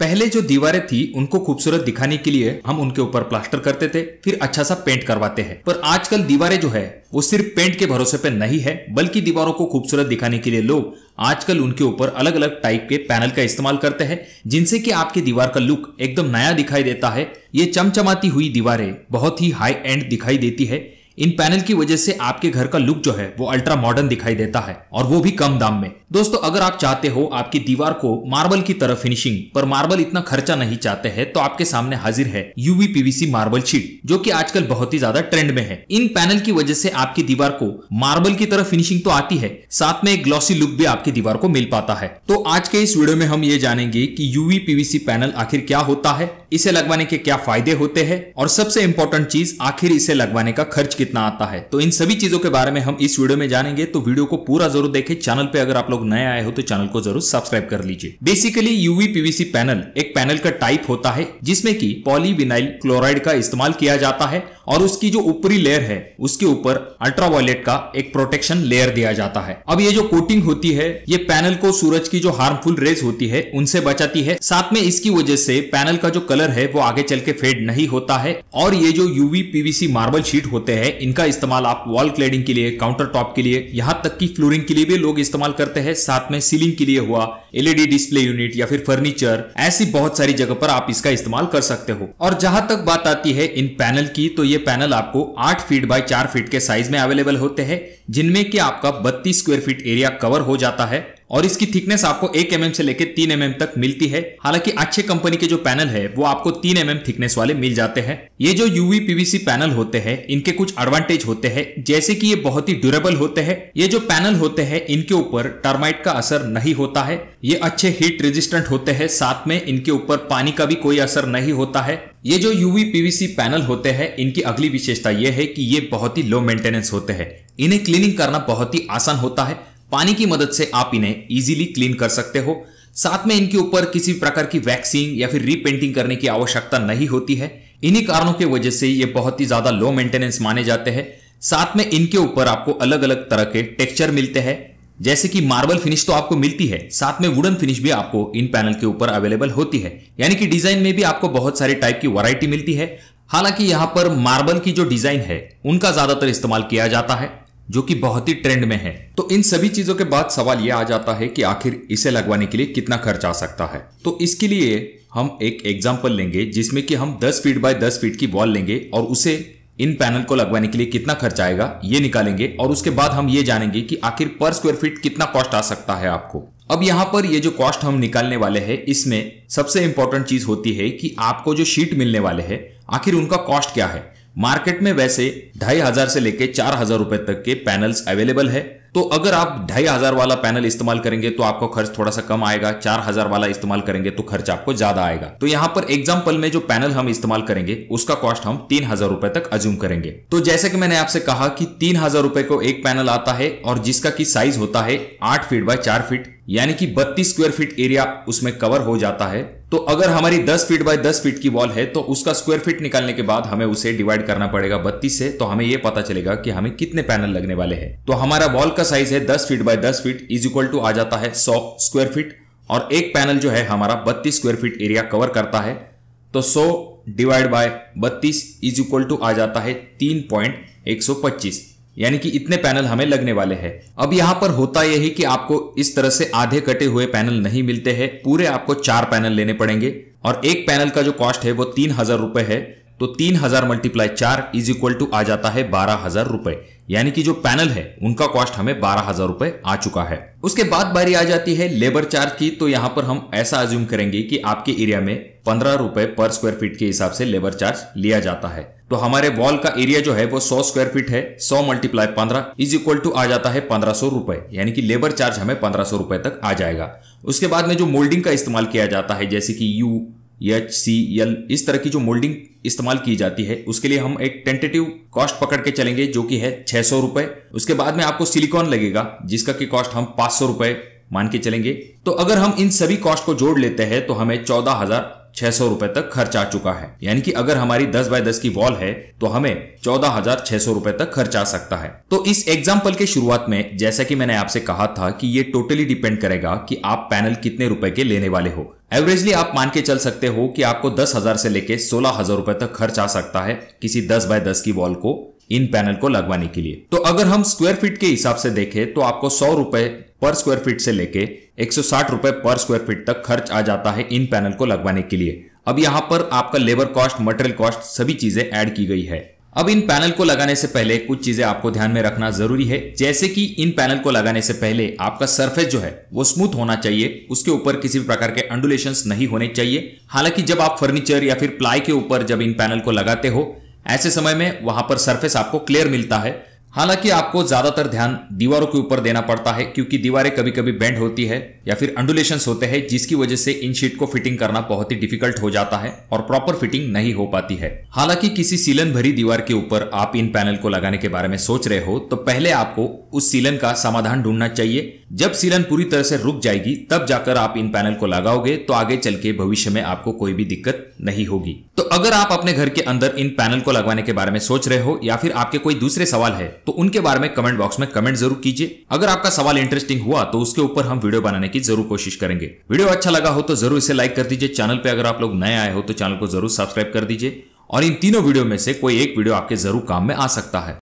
पहले जो दीवारें थी उनको खूबसूरत दिखाने के लिए हम उनके ऊपर प्लास्टर करते थे, फिर अच्छा सा पेंट करवाते हैं। पर आजकल दीवारें जो है वो सिर्फ पेंट के भरोसे पे नहीं है, बल्कि दीवारों को खूबसूरत दिखाने के लिए लोग आजकल उनके ऊपर अलग अलग टाइप के पैनल का इस्तेमाल करते हैं, जिनसे कि आपकी दीवार का लुक एकदम नया दिखाई देता है। ये चमचमाती हुई दीवारें बहुत ही हाई एंड दिखाई देती है। इन पैनल की वजह से आपके घर का लुक जो है वो अल्ट्रा मॉडर्न दिखाई देता है, और वो भी कम दाम में। दोस्तों, अगर आप चाहते हो आपकी दीवार को मार्बल की तरह फिनिशिंग, पर मार्बल इतना खर्चा नहीं चाहते हैं, तो आपके सामने हाजिर है यूवी पीवीसी मार्बल शीट, जो कि आजकल बहुत ही ज्यादा ट्रेंड में है। इन पैनल की वजह से आपकी दीवार को मार्बल की तरह फिनिशिंग तो आती है, साथ में एक ग्लॉसी लुक भी आपकी दीवार को मिल पाता है। तो आज के इस वीडियो में हम ये जानेंगे कि यूवी पीवीसी पैनल आखिर क्या होता है, इसे लगवाने के क्या फायदे होते हैं, और सबसे इम्पोर्टेंट चीज आखिर इसे लगवाने का खर्च कितना आता है। तो इन सभी चीजों के बारे में हम इस वीडियो में जानेंगे, तो वीडियो को पूरा जरूर देखें। चैनल पे अगर आप लोग नए आए हो तो चैनल को जरूर सब्सक्राइब कर लीजिए। बेसिकली यूवी पीवीसी पैनल एक पैनल का टाइप होता है जिसमें कि पॉलीविनाइल क्लोराइड का इस्तेमाल किया जाता है, और उसकी जो ऊपरी लेयर है उसके ऊपर अल्ट्रावायलेट का एक प्रोटेक्शन लेयर दिया जाता है। अब ये जो कोटिंग होती है ये पैनल को सूरज की जो हार्मफुल रेज होती है उनसे बचाती है, साथ में इसकी वजह से पैनल का जो कलर है वो आगे चल के फेड नहीं होता है। और ये जो यूवी पीवीसी मार्बल शीट होते हैं इनका इस्तेमाल आप वॉल क्लैडिंग के लिए, काउंटर टॉप के लिए, यहाँ तक की फ्लोरिंग के लिए भी लोग इस्तेमाल करते हैं। साथ में सीलिंग के लिए हुआ, एलईडी डिस्प्ले यूनिट या फिर फर्नीचर, ऐसी बहुत सारी जगह पर आप इसका इस्तेमाल कर सकते हो। और जहां तक बात आती है इन पैनल की, तो ये पैनल आपको 8 फीट बाय 4 फीट के साइज में अवेलेबल होते हैं, जिनमें कि आपका 32 स्क्वायर फीट एरिया कवर हो जाता है, और इसकी थिकनेस आपको 1 mm से लेकर 3 mm तक मिलती है। हालांकि अच्छे कंपनी के जो पैनल है वो आपको 3 mm थिकनेस वाले मिल जाते हैं। ये जो यूवी पीवीसी पैनल होते हैं इनके कुछ एडवांटेज होते हैं, जैसे कि ये बहुत ही ड्यूरेबल होते हैं। ये जो पैनल होते हैं इनके ऊपर टर्माइट का असर नहीं होता है, ये अच्छे हीट रेजिस्टेंट होते हैं, साथ में इनके ऊपर पानी का भी कोई असर नहीं होता है। ये जो यूवी पीवीसी पैनल होते हैं इनकी अगली विशेषता ये है कि ये बहुत ही लो मेंटेनेंस होते हैं। इन्हें क्लीनिंग करना बहुत ही आसान होता है, पानी की मदद से आप इन्हें इजीली क्लीन कर सकते हो। साथ में इनके ऊपर किसी प्रकार की वैक्सिंग या फिर रीपेंटिंग करने की आवश्यकता नहीं होती है। इन्हीं कारणों की वजह से ये बहुत ही ज्यादा लो मेंटेनेंस माने जाते हैं। साथ में इनके ऊपर आपको अलग अलग तरह के टेक्सचर मिलते हैं, जैसे कि मार्बल फिनिश तो आपको मिलती है, साथ में वुडन फिनिश भी आपको इन पैनल के ऊपर अवेलेबल होती है, यानी कि डिजाइन में भी आपको बहुत सारे टाइप की वैरायटी मिलती है। हालांकि यहाँ पर मार्बल की जो डिजाइन है उनका ज्यादातर इस्तेमाल किया जाता है, जो कि बहुत ही ट्रेंड में है। तो इन सभी चीजों के बाद सवाल यह आ जाता है कि आखिर इसे लगवाने के लिए कितना खर्च आ सकता है। तो इसके लिए हम एक एग्जाम्पल लेंगे, जिसमें कि हम 10 फीट बाय 10 फीट की वॉल लेंगे और उसे इन पैनल को लगवाने के लिए कितना खर्च आएगा ये निकालेंगे, और उसके बाद हम ये जानेंगे कि आखिर पर स्क्वायर फीट कितना कॉस्ट आ सकता है आपको। अब यहाँ पर ये जो कॉस्ट हम निकालने वाले हैं इसमें सबसे इंपॉर्टेंट चीज होती है कि आपको जो शीट मिलने वाले है आखिर उनका कॉस्ट क्या है। मार्केट में वैसे 2500 से लेके 4000 रुपए तक के पैनल्स अवेलेबल है। तो अगर आप 2500 वाला पैनल इस्तेमाल करेंगे तो आपको खर्च थोड़ा सा कम आएगा, 4000 वाला इस्तेमाल करेंगे तो खर्च आपको ज्यादा आएगा। तो यहाँ पर एग्जांपल में जो पैनल हम इस्तेमाल करेंगे उसका कॉस्ट हम 3000 रुपए तक अज्यूम करेंगे। तो जैसे कि मैंने आपसे कहा कि 3000 रुपए को एक पैनल आता है, और जिसका की साइज होता है 8 फीट बाय 4 फीट, यानी कि 32 स्क्वायर फीट एरिया उसमें कवर हो जाता है। तो अगर हमारी 10 फीट बाय 10 फीट की वॉल है तो उसका स्क्वायर फीट निकालने के बाद हमें उसे डिवाइड करना पड़ेगा 32 से, तो हमें यह पता चलेगा कि हमें कितने पैनल लगने वाले हैं। तो हमारा वॉल का साइज है 10 feet by 10 feet is equal to आ जाता है 100 स्क्वायर फीट, और एक पैनल जो है हमारा 32 स्क्वायर फीट एरिया कवर करता है। तो 100 divide by 32 is equal to आ जाता है 3.125, यानी कि इतने पैनल हमें लगने वाले हैं। अब यहाँ पर होता यह है कि आपको इस तरह से आधे कटे हुए पैनल नहीं मिलते हैं, पूरे आपको 4 पैनल लेने पड़ेंगे, और एक पैनल का जो कॉस्ट है वो 3000 रुपए है। तो 3000 × 4 इज इक्वल टू आ जाता है 12000 रुपए, यानी कि जो पैनल है उनका कॉस्ट हमें 12000 रुपए आ चुका है। उसके बाद बारी आ जाती है लेबर चार्ज की। तो यहाँ पर हम ऐसा अज्यूम करेंगे कि आपके एरिया में 15 रुपए पर स्क्वायर फीट के हिसाब से लेबर चार्ज लिया जाता है। तो हमारे वॉल का एरिया जो है वो 100 स्क्वायर फीट है, 100 × 15 इज इक्वल टू आ जाता है 1500 रुपए, यानी कि लेबर चार्ज हमें 1500 रुपए तक आ जाएगा। उसके बाद में जो मोल्डिंग का इस्तेमाल किया जाता है, जैसे कि U, H, C, L इस तरह की जो मोल्डिंग इस्तेमाल की जाती है उसके लिए हम एक टेंटेटिव कॉस्ट पकड़ के चलेंगे, जो कि है 600 रुपए। उसके बाद में आपको सिलिकॉन लगेगा, जिसका की कॉस्ट हम 500 रुपए मान के चलेंगे। तो अगर हम इन सभी कॉस्ट को जोड़ लेते हैं तो हमें 14600 रुपए तक खर्च आ चुका है, यानी कि अगर हमारी 10 बाय 10 की वॉल है तो हमें 14600 रुपए तक खर्च आ सकता है। तो इस एग्जाम्पल के शुरुआत में जैसा कि मैंने आपसे कहा था कि ये टोटली डिपेंड करेगा कि आप पैनल कितने रुपए के लेने वाले हो। एवरेजली आप मान के चल सकते हो कि आपको 10,000 से लेके 16,000 रुपए तक खर्च आ सकता है किसी 10x10 की वॉल को इन पैनल को लगवाने के लिए। तो अगर हम स्क्वायर फीट के हिसाब से देखें तो आपको 100 रुपए पर स्क्वायर फीट से लेके 160 रुपए पर स्क्वायर फीट तक खर्च आ जाता है इन पैनल को लगवाने के लिए। अब यहाँ पर आपका लेबर कॉस्ट, मटेरियल कॉस्ट सभी चीजें ऐड की गई है। अब इन पैनल को लगाने से पहले कुछ चीजें आपको ध्यान में रखना जरूरी है, जैसे कि इन पैनल को लगाने से पहले आपका सरफेस जो है वो स्मूथ होना चाहिए, उसके ऊपर किसी भी प्रकार के अंडुलेशंस नहीं होने चाहिए। हालांकि जब आप फर्नीचर या फिर प्लाई के ऊपर जब इन पैनल को लगाते हो ऐसे समय में वहां पर सरफेस आपको क्लियर मिलता है। हालांकि आपको ज्यादातर ध्यान दीवारों के ऊपर देना पड़ता है क्योंकि दीवारें कभी कभी बेंड होती है या फिर अंडुलेशंस होते हैं, जिसकी वजह से इन शीट को फिटिंग करना बहुत ही डिफिकल्ट हो जाता है और प्रॉपर फिटिंग नहीं हो पाती है। हालांकि किसी सीलन भरी दीवार के ऊपर आप इन पैनल को लगाने के बारे में सोच रहे हो तो पहले आपको उस सीलन का समाधान ढूंढना चाहिए। जब सीलन पूरी तरह से रुक जाएगी तब जाकर आप इन पैनल को लगाओगे तो आगे चल के भविष्य में आपको कोई भी दिक्कत नहीं होगी। तो अगर आप अपने घर के अंदर इन पैनल को लगवाने के बारे में सोच रहे हो या फिर आपके कोई दूसरे सवाल है तो उनके बारे में कमेंट बॉक्स में कमेंट जरूर कीजिए। अगर आपका सवाल इंटरेस्टिंग हुआ तो उसके ऊपर हम वीडियो बनाने की जरूर कोशिश करेंगे। वीडियो अच्छा लगा हो तो जरूर इसे लाइक कर दीजिए। चैनल पे अगर आप लोग नए आए हो तो चैनल को जरूर सब्सक्राइब कर दीजिए और इन तीनों वीडियो में से कोई एक वीडियो आपके जरूर काम में आ सकता है।